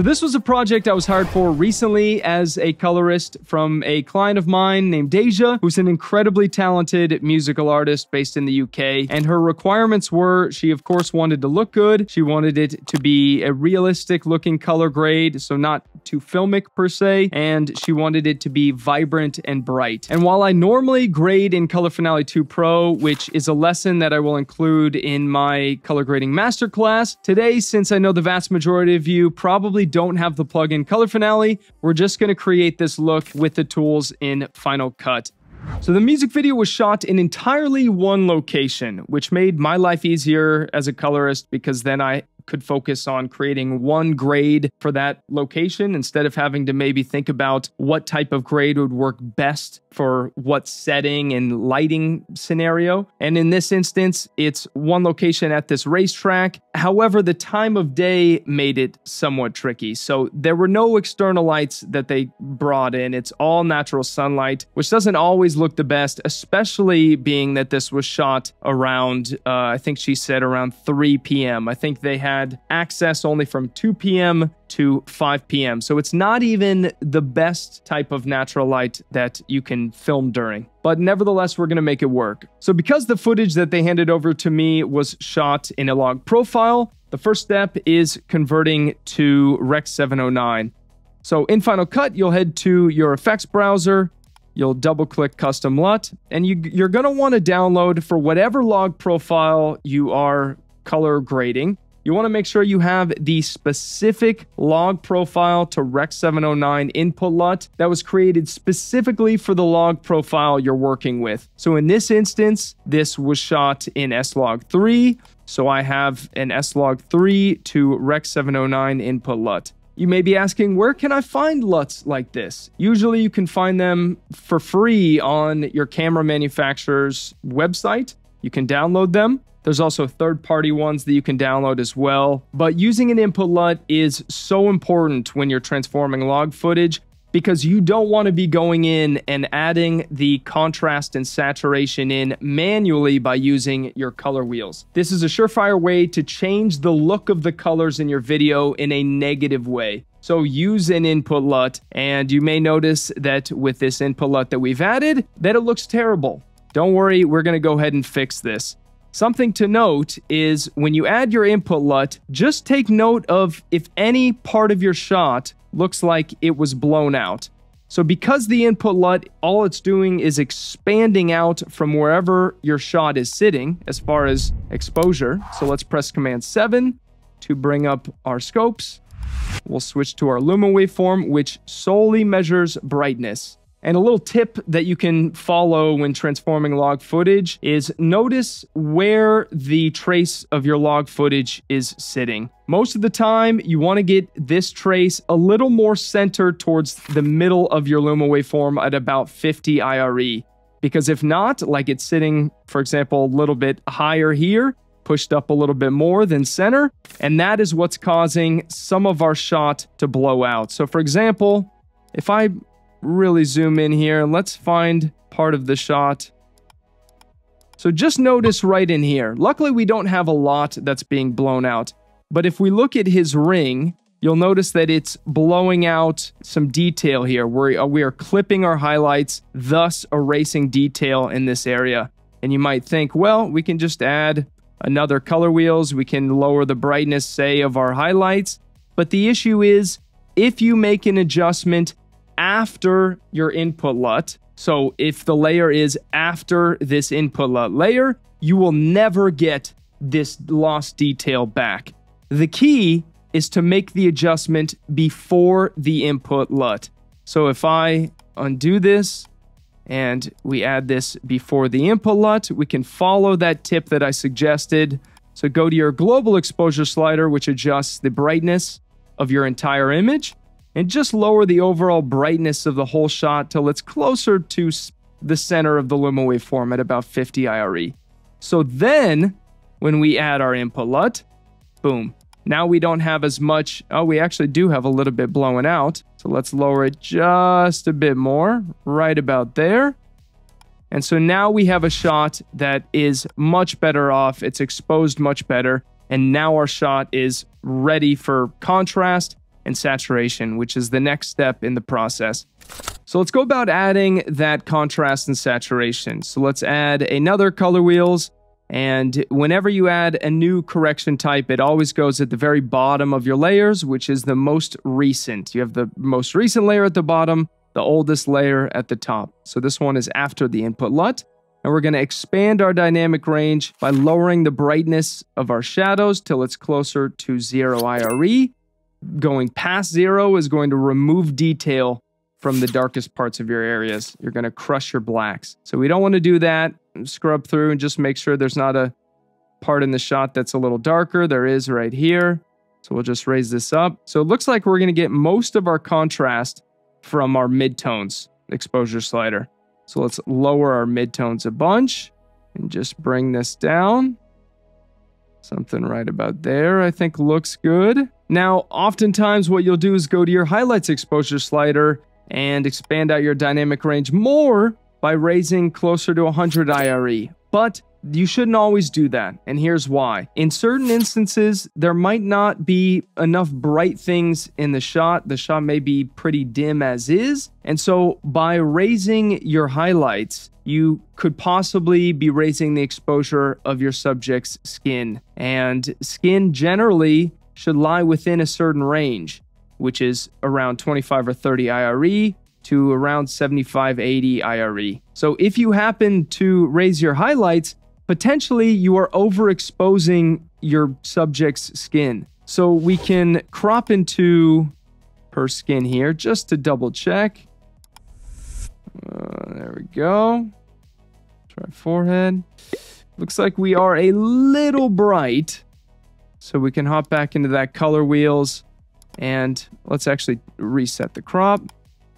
So this was a project I was hired for recently as a colorist from a client of mine named Deja, who's an incredibly talented musical artist based in the UK. And her requirements were, she of course wanted to look good. She wanted it to be a realistic looking color grade, so not too filmic per se. And she wanted it to be vibrant and bright. And while I normally grade in Color Finale 2 Pro, which is a lesson that I will include in my color grading masterclass, today, since I know the vast majority of you probably don't have the plugin Color Finale, we're just going to create this look with the tools in Final Cut. So the music video was shot in entirely one location, which made my life easier as a colorist because then I could focus on creating one grade for that location instead of having to maybe think about what type of grade would work best for what setting and lighting scenario. And in this instance, it's one location at this racetrack. However, the time of day made it somewhat tricky. So there were no external lights that they brought in. It's all natural sunlight, which doesn't always look the best, especially being that this was shot around, I think she said around 3 p.m. I think they had access only from 2 p.m. to 5 p.m. So it's not even the best type of natural light that you can film during. But nevertheless, we're going to make it work. So because the footage that they handed over to me was shot in a log profile, the first step is converting to Rec. 709. So in Final Cut, you'll head to your effects browser, you'll double-click Custom LUT, and you're going to want to download for whatever log profile you are color grading. You want to make sure you have the specific log profile to Rec. 709 input LUT that was created specifically for the log profile you're working with. So in this instance, this was shot in S-Log3. So I have an S-Log3 to Rec. 709 input LUT. You may be asking, where can I find LUTs like this? Usually you can find them for free on your camera manufacturer's website. You can download them. There's also third-party ones that you can download as well. But using an input LUT is so important when you're transforming log footage because you don't want to be going in and adding the contrast and saturation in manually by using your color wheels. This is a surefire way to change the look of the colors in your video in a negative way. So use an input LUT, and you may notice that with this input LUT that we've added, that it looks terrible. Don't worry, we're going to go ahead and fix this. Something to note is when you add your input LUT, just take note of if any part of your shot looks like it was blown out. So because the input LUT, all it's doing is expanding out from wherever your shot is sitting as far as exposure. So let's press Command 7 to bring up our scopes. We'll switch to our Lumen waveform, which solely measures brightness. And a little tip that you can follow when transforming log footage is notice where the trace of your log footage is sitting. Most of the time, you want to get this trace a little more centered towards the middle of your Luma waveform at about 50 IRE. Because if not, like it's sitting, for example, a little bit higher here, pushed up a little bit more than center, and that is what's causing some of our shot to blow out. So for example, if I really zoom in here, let's find part of the shot. So just notice right in here. Luckily, we don't have a lot that's being blown out. But if we look at his ring, you'll notice that it's blowing out some detail here. We are clipping our highlights, thus erasing detail in this area. And you might think, well, we can just add another color wheels. We can lower the brightness, say, of our highlights. But the issue is, if you make an adjustment after your input LUT, so if the layer is after this input LUT layer, you will never get this lost detail back. The key is to make the adjustment before the input LUT. So if I undo this and we add this before the input LUT, we can follow that tip that I suggested. So go to your global exposure slider, which adjusts the brightness of your entire image, and just lower the overall brightness of the whole shot till it's closer to the center of the Luma waveform at about 50 IRE. So then, when we add our input LUT, boom. Now we don't have as much, oh, we actually do have a little bit blowing out. So let's lower it just a bit more, right about there. And so now we have a shot that is much better off, it's exposed much better, and now our shot is ready for contrast, and saturation, which is the next step in the process. So let's go about adding that contrast and saturation. So let's add another color wheels. And whenever you add a new correction type, it always goes at the very bottom of your layers, which is the most recent. You have the most recent layer at the bottom, the oldest layer at the top. So this one is after the input LUT. And we're going to expand our dynamic range by lowering the brightness of our shadows till it's closer to 0 IRE. Going past 0 is going to remove detail from the darkest parts of your areas. You're gonna crush your blacks. So we don't wanna do that. Scrub through and just make sure there's not a part in the shot that's a little darker. There is right here. So we'll just raise this up. So it looks like we're gonna get most of our contrast from our midtones exposure slider. So let's lower our midtones a bunch and just bring this down. Something right about there, I think looks good. Now, oftentimes what you'll do is go to your highlights exposure slider and expand out your dynamic range more by raising closer to 100 IRE. But you shouldn't always do that, and here's why. In certain instances, there might not be enough bright things in the shot. The shot may be pretty dim as is, and so by raising your highlights, you could possibly be raising the exposure of your subject's skin. And skin generally should lie within a certain range, which is around 25 or 30 IRE to around 75, 80 IRE. So if you happen to raise your highlights, potentially you are overexposing your subject's skin. So we can crop into her skin here just to double check. There we go. Try forehead. Looks like we are a little bright. So we can hop back into that color wheels. And let's actually reset the crop,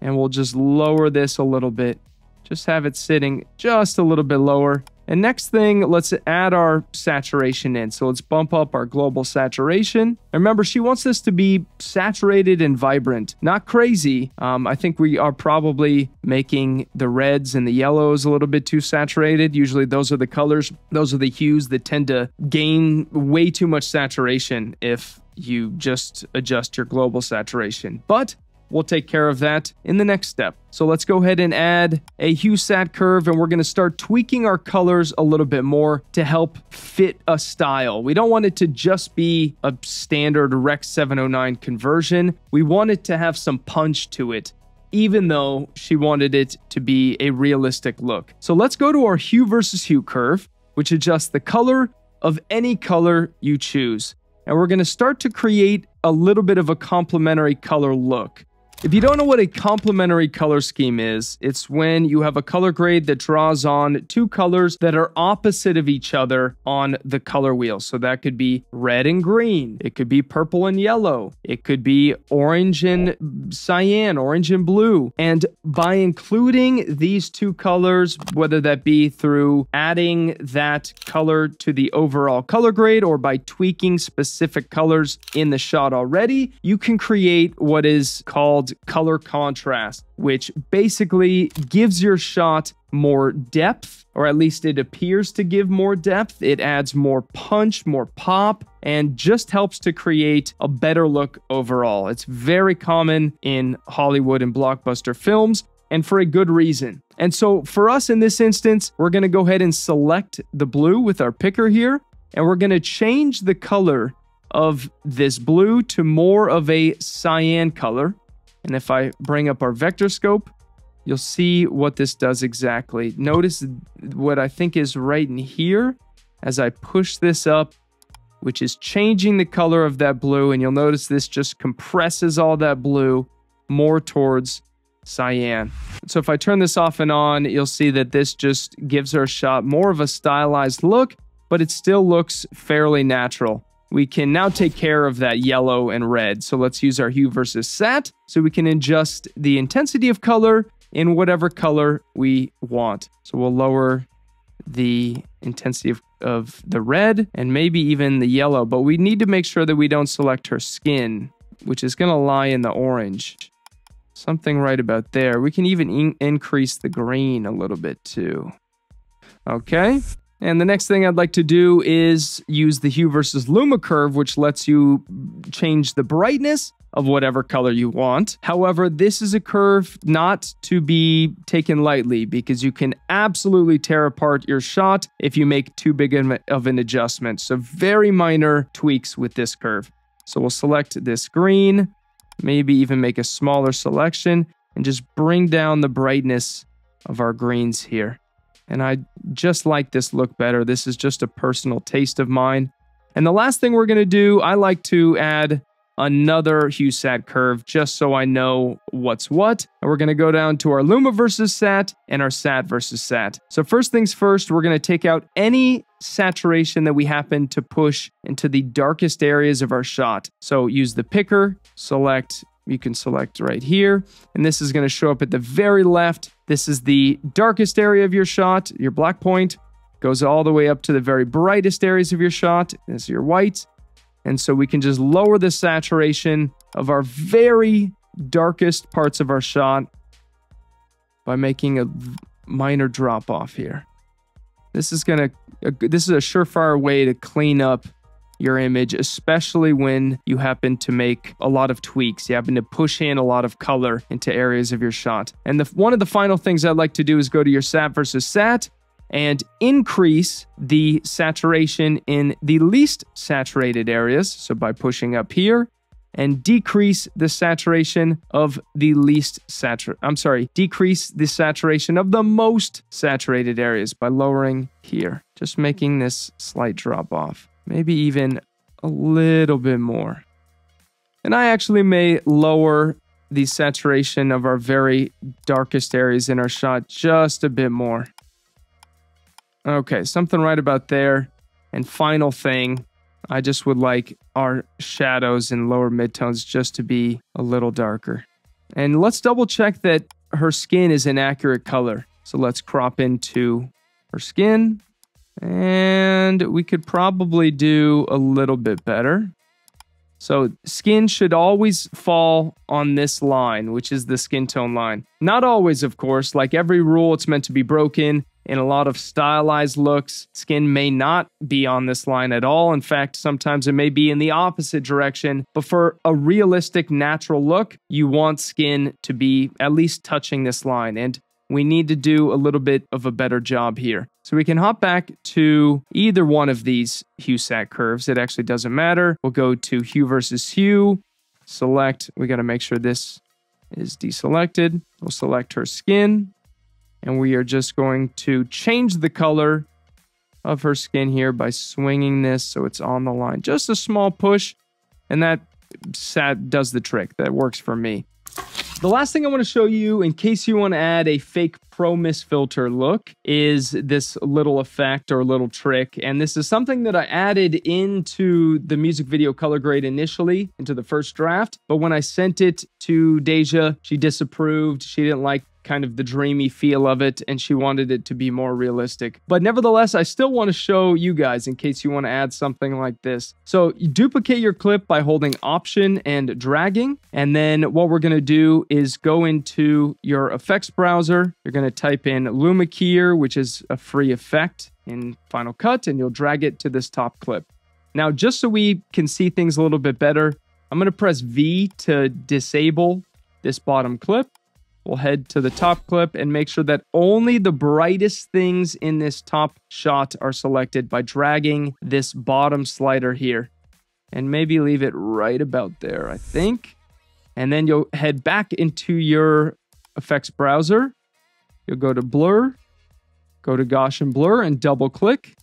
and we'll just lower this a little bit. Just have it sitting just a little bit lower. And next thing, let's add our saturation in. So let's bump up our global saturation. And remember, she wants this to be saturated and vibrant, not crazy. I think we are probably making the reds and the yellows a little bit too saturated. Usually those are the colors, those are the hues that tend to gain way too much saturation if you just adjust your global saturation. But we'll take care of that in the next step. So let's go ahead and add a hue sat curve, and we're going to start tweaking our colors a little bit more to help fit a style. We don't want it to just be a standard Rec. 709 conversion. We want it to have some punch to it, even though she wanted it to be a realistic look. So let's go to our hue versus hue curve, which adjusts the color of any color you choose. And we're going to start to create a little bit of a complementary color look. If you don't know what a complementary color scheme is, it's when you have a color grade that draws on two colors that are opposite of each other on the color wheel. So that could be red and green. It could be purple and yellow. It could be orange and cyan, orange and blue. And by including these two colors, whether that be through adding that color to the overall color grade or by tweaking specific colors in the shot already, you can create what is called color contrast, which basically gives your shot more depth, or at least it appears to give more depth. It adds more punch, more pop, and just helps to create a better look overall. It's very common in Hollywood and blockbuster films, and for a good reason. And so for us in this instance, we're going to go ahead and select the blue with our picker here, and we're going to change the color of this blue to more of a cyan color. And if I bring up our vector scope, you'll see what this does exactly. Notice what I think is right in here as I push this up, which is changing the color of that blue. And you'll notice this just compresses all that blue more towards cyan. So if I turn this off and on, you'll see that this just gives our shot more of a stylized look, but it still looks fairly natural. We can now take care of that yellow and red. So let's use our hue versus sat so we can adjust the intensity of color in whatever color we want. So we'll lower the intensity of the red and maybe even the yellow, but we need to make sure that we don't select her skin, which is going to lie in the orange. Something right about there. We can even increase the green a little bit too. Okay. And the next thing I'd like to do is use the hue versus luma curve, which lets you change the brightness of whatever color you want. However, this is a curve not to be taken lightly because you can absolutely tear apart your shot if you make too big of an adjustment. So very minor tweaks with this curve. So we'll select this green, maybe even make a smaller selection and just bring down the brightness of our greens here. And I just like this look better. This is just a personal taste of mine. And the last thing we're gonna do, I like to add another hue sat curve just so I know what's what. And we're gonna go down to our luma versus sat and our sat versus sat. So first things first, we're gonna take out any saturation that we happen to push into the darkest areas of our shot. So use the picker, select, you can select right here, and this is gonna show up at the very left. This is the darkest area of your shot, your black point, goes all the way up to the very brightest areas of your shot, this is your white. And so we can just lower the saturation of our very darkest parts of our shot by making a minor drop off here. This is a surefire way to clean up your image, especially when you happen to make a lot of tweaks. You happen to push in a lot of color into areas of your shot. And one of the final things I'd like to do is go to your sat versus sat and increase the saturation in the least saturated areas. So by pushing up here and decrease the saturation of the decrease the saturation of the most saturated areas by lowering here. Just making this slight drop off. Maybe even a little bit more. And I actually may lower the saturation of our very darkest areas in our shot just a bit more. Okay, something right about there. And final thing, I just would like our shadows and lower midtones just to be a little darker. And let's double check that her skin is an accurate color. So let's crop into her skin. And we could probably do a little bit better. So skin should always fall on this line, which is the skin tone line. Not always, of course, like every rule, it's meant to be broken. In a lot of stylized looks, skin may not be on this line at all. In fact, sometimes it may be in the opposite direction. But for a realistic, natural look, you want skin to be at least touching this line. And we need to do a little bit of a better job here. So we can hop back to either one of these hue sat curves. It actually doesn't matter. We'll go to hue versus hue, select. We got to make sure this is deselected. We'll select her skin, and we are just going to change the color of her skin here by swinging this so it's on the line. Just a small push, and that sat does the trick. That works for me. The last thing I want to show you, in case you want to add a fake ProMIS filter look, is this little effect or little trick. And this is something that I added into the music video color grade initially, into the first draft. But when I sent it to Deja, she disapproved. She didn't like kind of the dreamy feel of it, and she wanted it to be more realistic. But nevertheless, I still want to show you guys in case you want to add something like this. So you duplicate your clip by holding Option and dragging. And then what we're going to do is go into your effects browser. You're going to type in Lumakeyer, which is a free effect in Final Cut, and you'll drag it to this top clip. Now, just so we can see things a little bit better, I'm going to press V to disable this bottom clip. We'll head to the top clip and make sure that only the brightest things in this top shot are selected by dragging this bottom slider here. And maybe leave it right about there, I think. And then you'll head back into your effects browser. You'll go to blur, go to Gaussian blur and double click.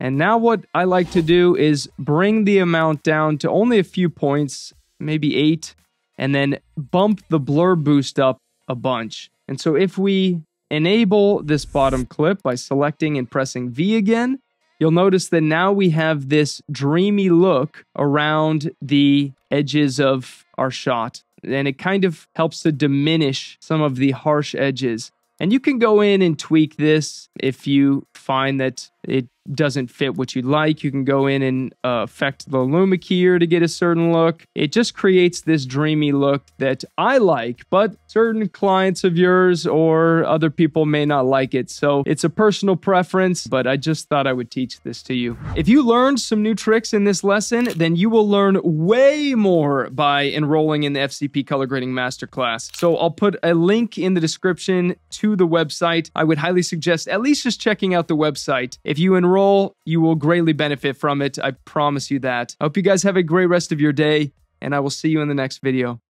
And now what I like to do is bring the amount down to only a few points, maybe 8, and then bump the blur boost up a bunch. And so if we enable this bottom clip by selecting and pressing V again, you'll notice that now we have this dreamy look around the edges of our shot. And it kind of helps to diminish some of the harsh edges. And you can go in and tweak this if you find that it doesn't fit what you like. You can go in and affect the luma keyer to get a certain look. It just creates this dreamy look that I like, but certain clients of yours or other people may not like it. So it's a personal preference, but I just thought I would teach this to you. If you learned some new tricks in this lesson, then you will learn way more by enrolling in the FCP Color Grading Masterclass. So I'll put a link in the description to the website. I would highly suggest at least just checking out the website. If you enroll, you will greatly benefit from it. I promise you that. I hope you guys have a great rest of your day, and I will see you in the next video.